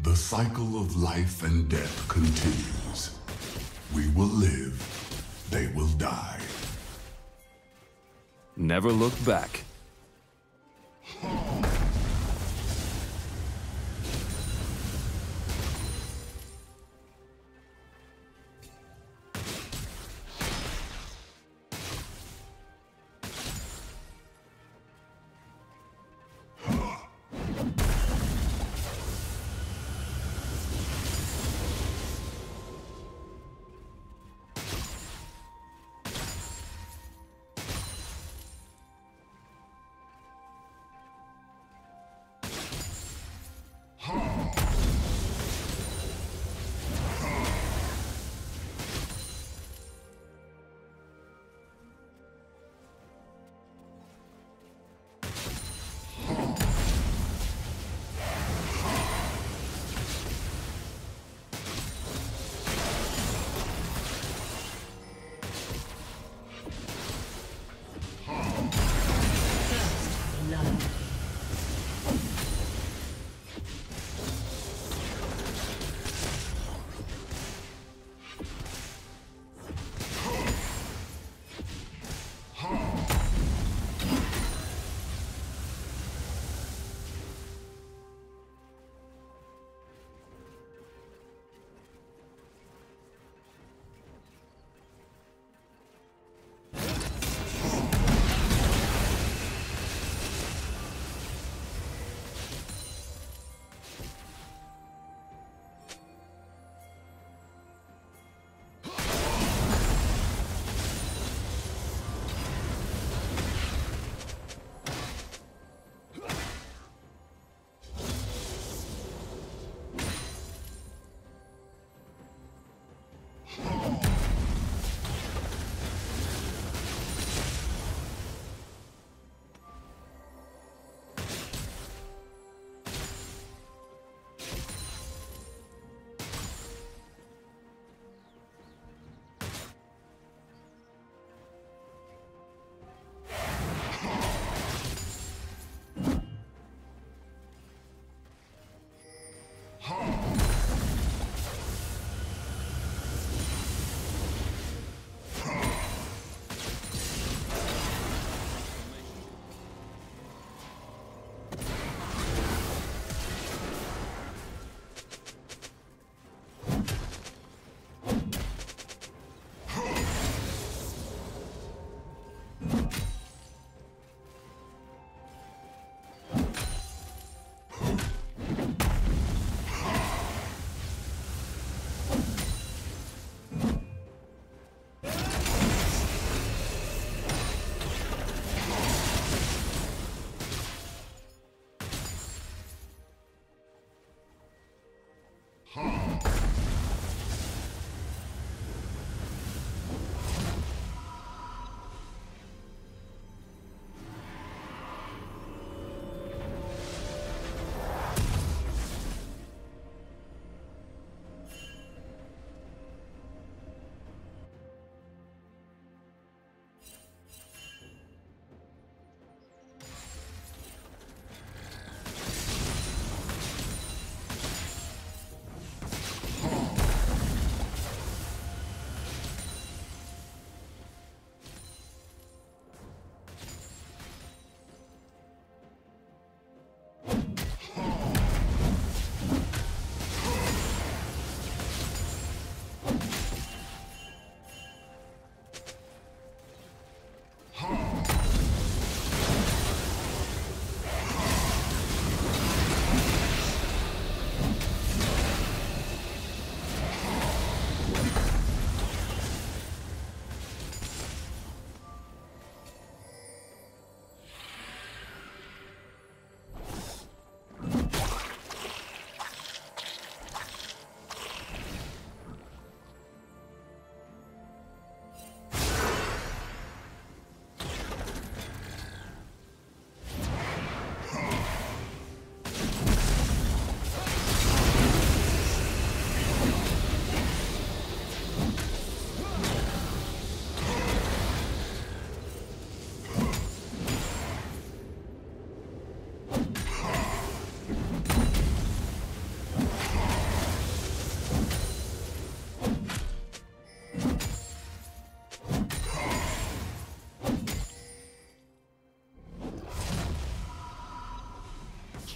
The cycle of life and death continues. We will live, they will die. Never look back.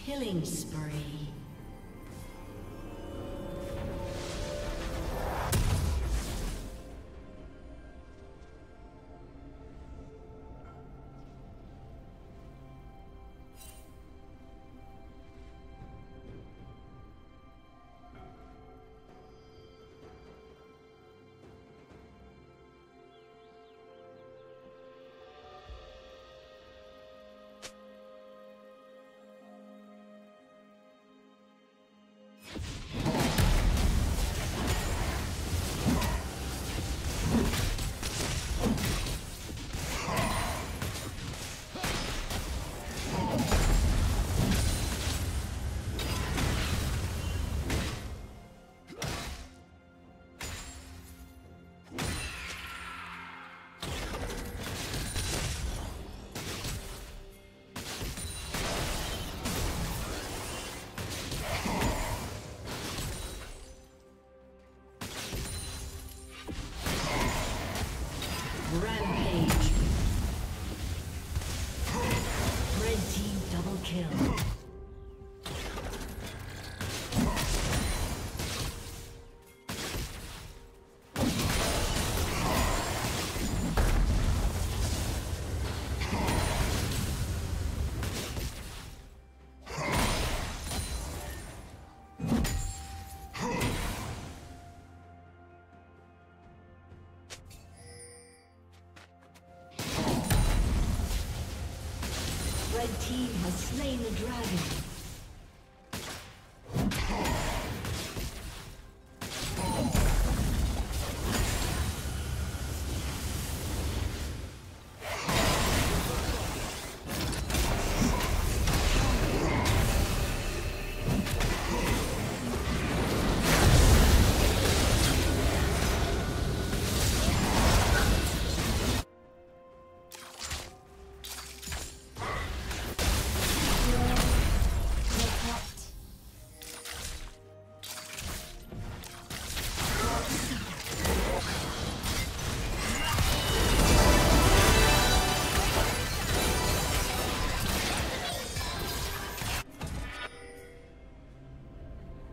Killing spree. Red team has slain the dragon.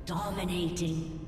Dominating.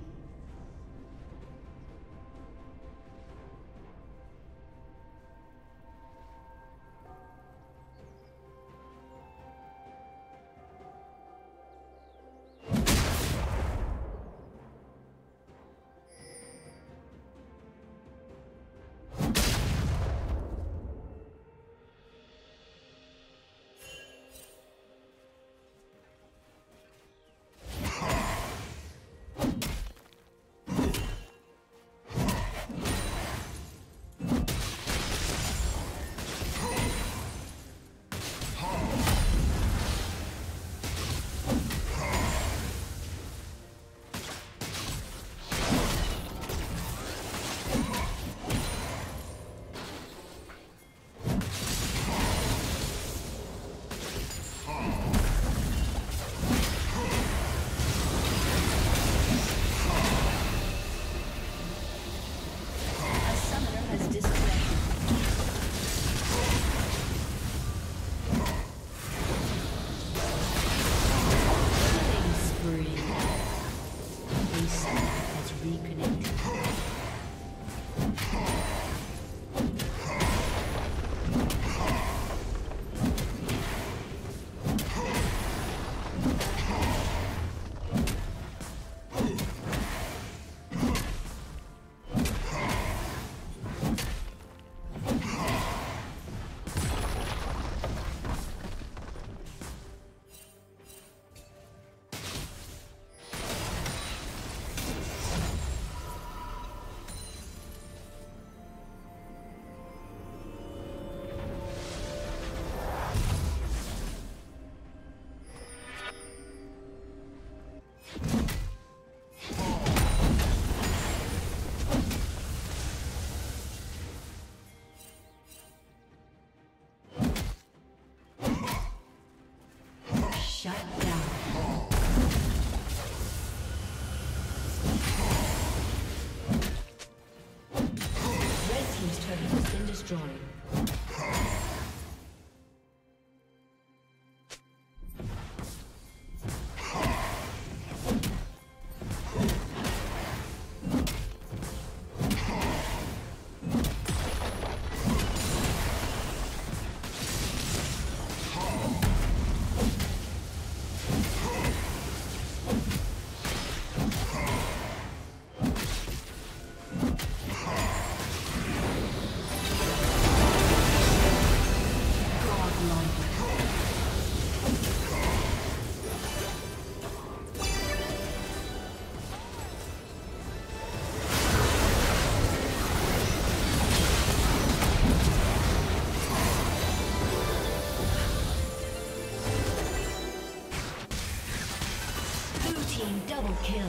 Double kill.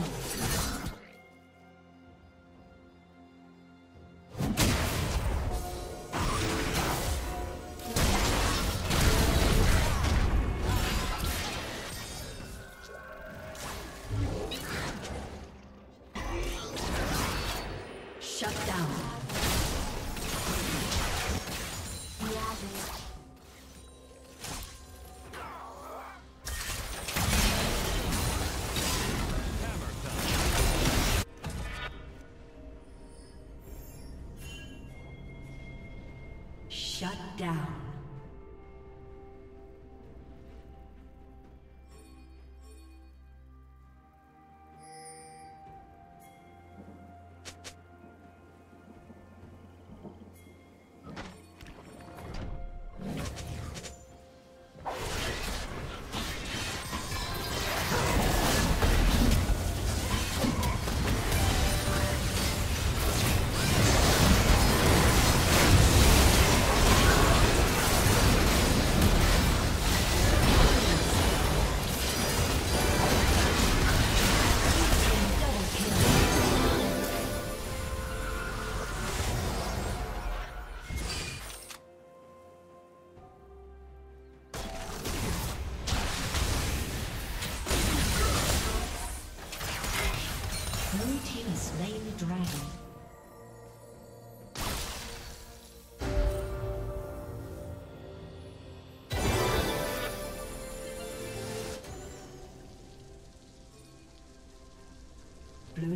Shut down. Blue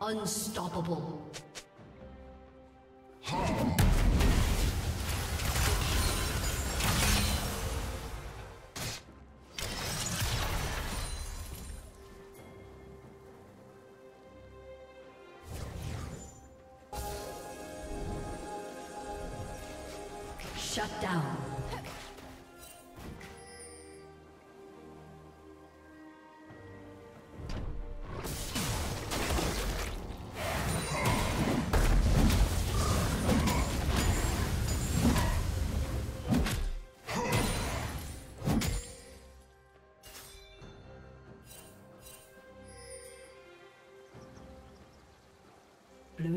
Unstoppable. Shut down. Blue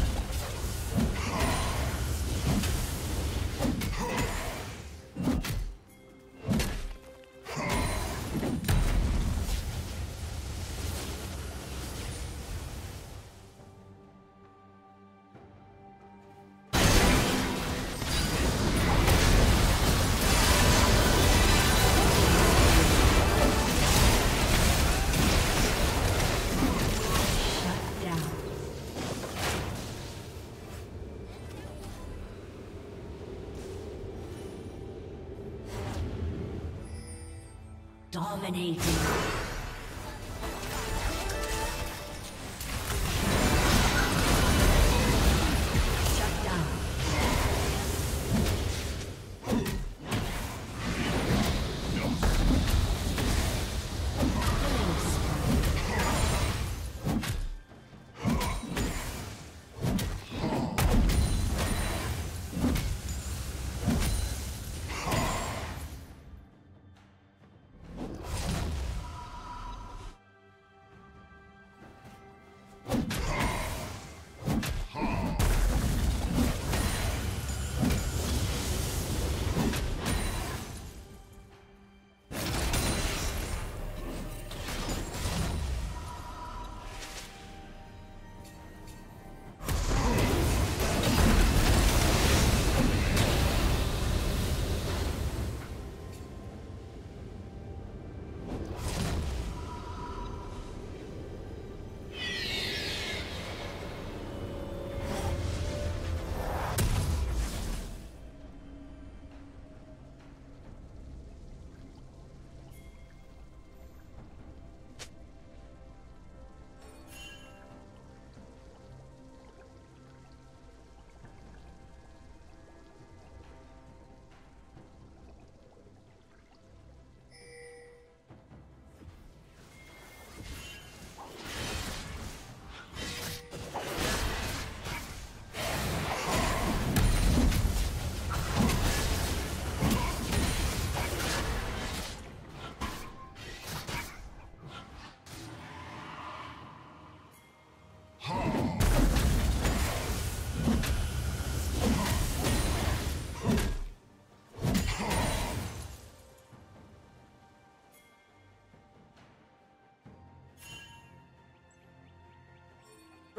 Dominating.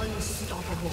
Unstoppable.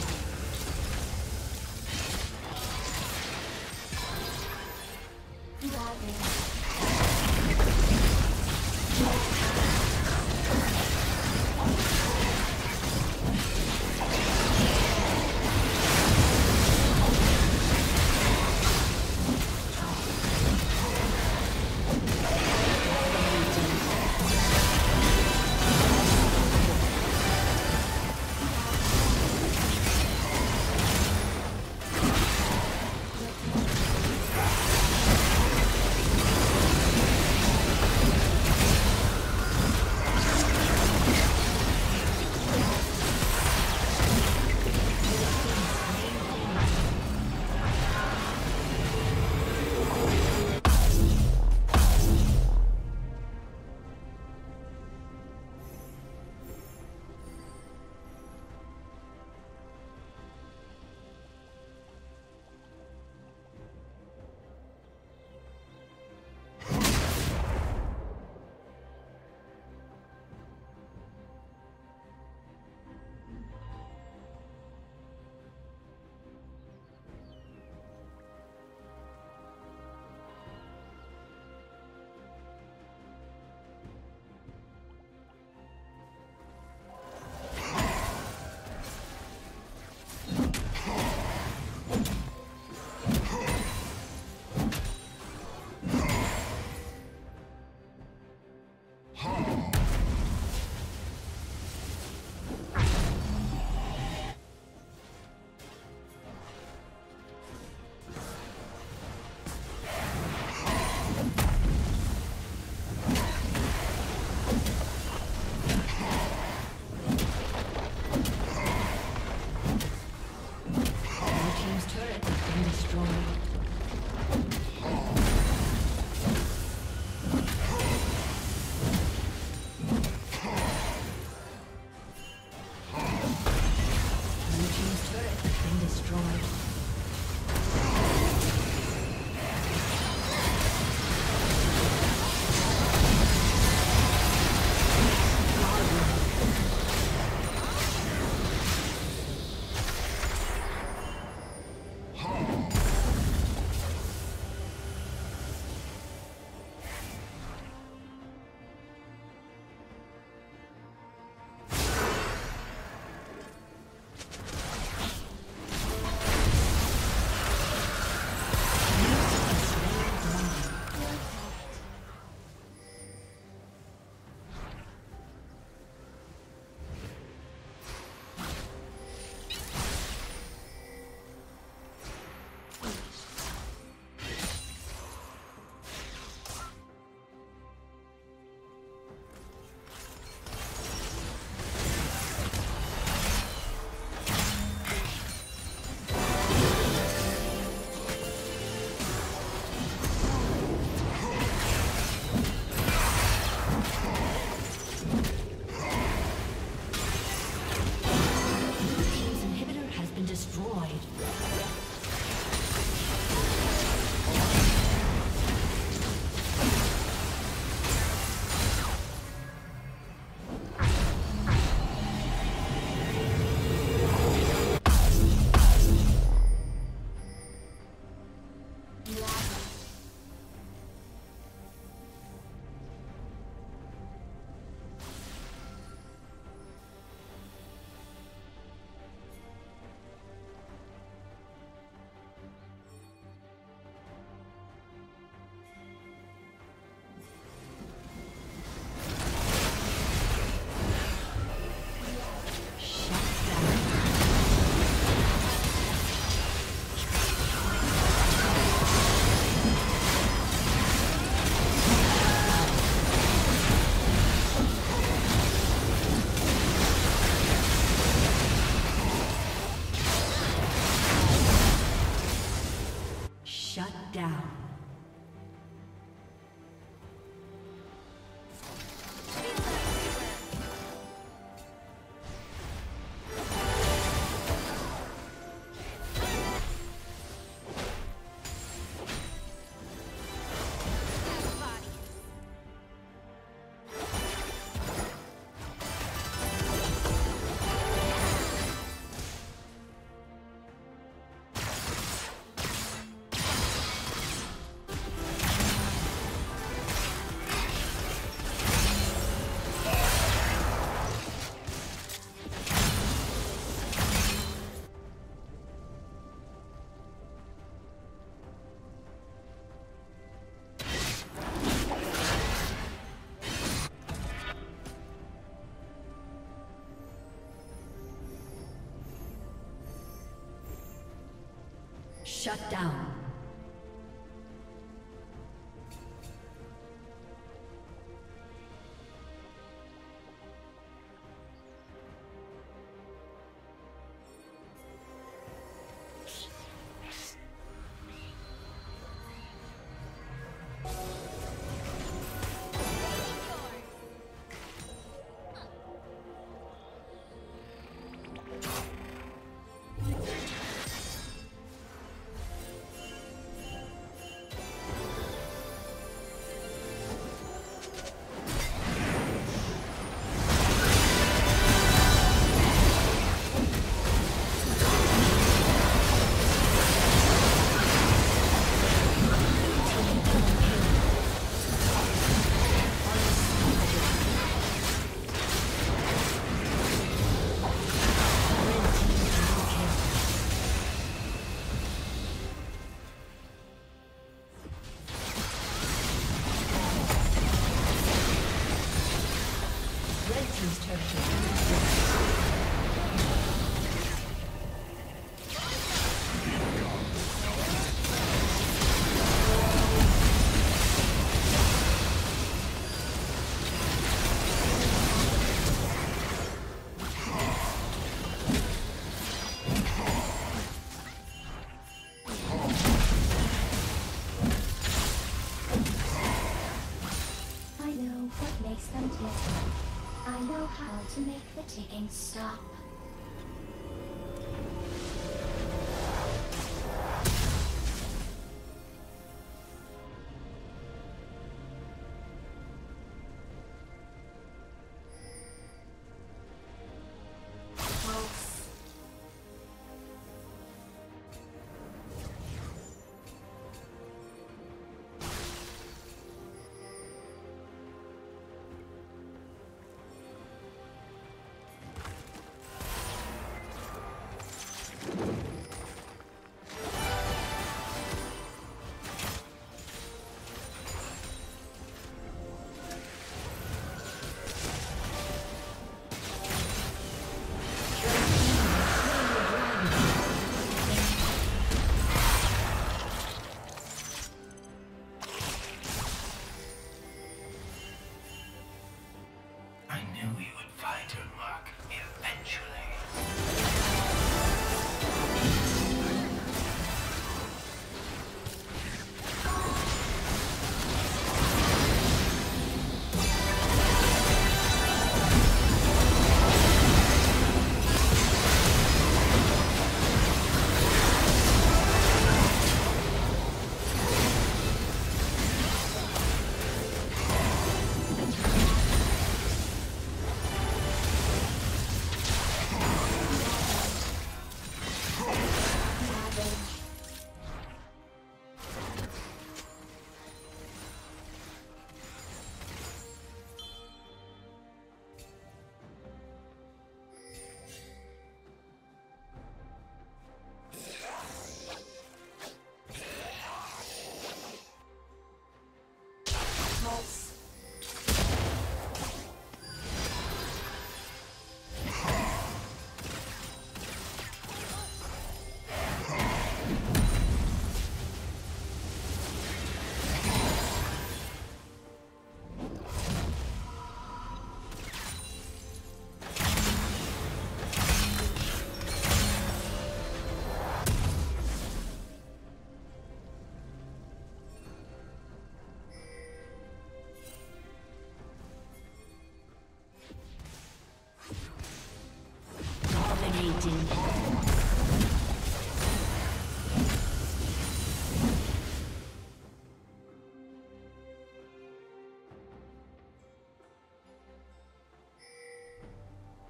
Shut down. To make the ticking stop.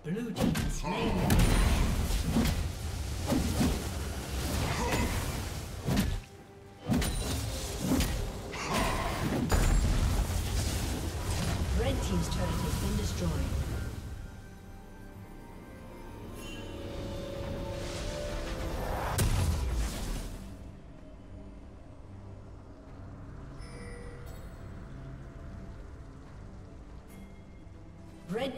Blue team's Red team's turret has been destroyed. Red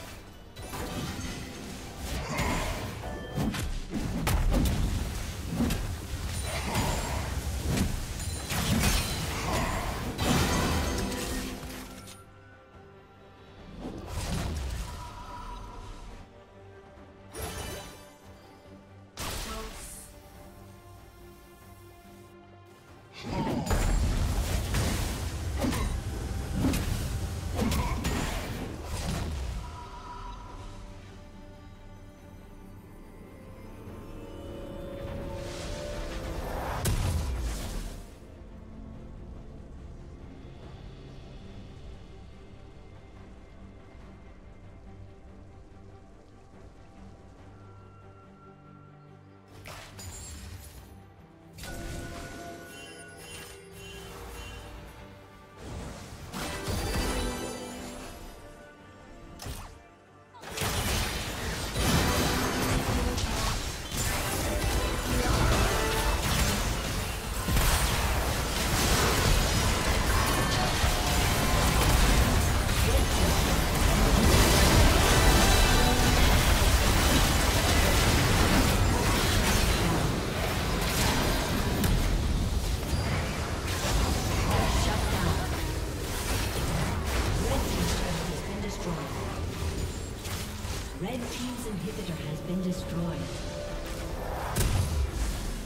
Red team's inhibitor has been destroyed.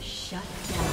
Shut down.